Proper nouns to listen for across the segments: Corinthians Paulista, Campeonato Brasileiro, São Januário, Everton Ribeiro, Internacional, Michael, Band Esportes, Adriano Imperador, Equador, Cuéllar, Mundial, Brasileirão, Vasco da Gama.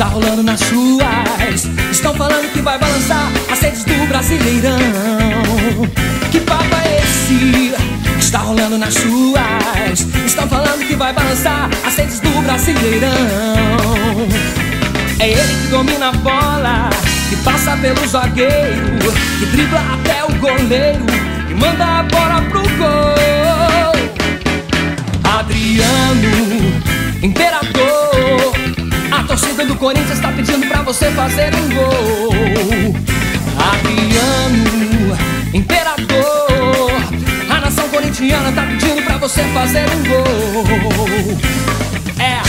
Tá rolando nas ruas, estão falando que vai balançar as redes do Brasileirão. Que papo é esse? Está rolando nas ruas, estão falando que vai balançar as redes do Brasileirão. É ele que domina a bola, que passa pelo zagueiro, que dribla até o goleiro e manda a bola pro gol. Adriano Imperador, a torcida do Corinthians tá pedindo pra você fazer um gol. Adriano Imperador, a nação corintiana tá pedindo pra você fazer um gol. É.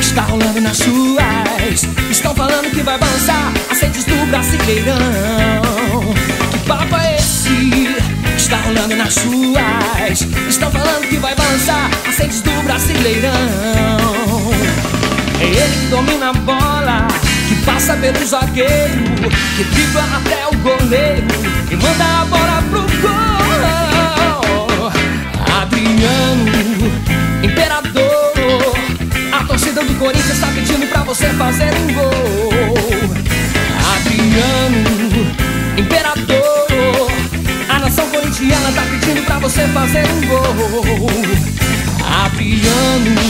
Está rolando nas ruas, estão falando que vai balançar as redes do Brasileirão. Que papo é esse? Está rolando nas ruas, estão falando que vai balançar as redes do Brasileirão. É ele que domina a bola, que passa pelo zagueiro, que dribla até o goleiro e manda a bola pro gol. Adriano Imperador, do Corinthians tá pedindo pra você fazer um gol. Adriano Imperador, a nação corintiana tá pedindo pra você fazer um gol. Adriano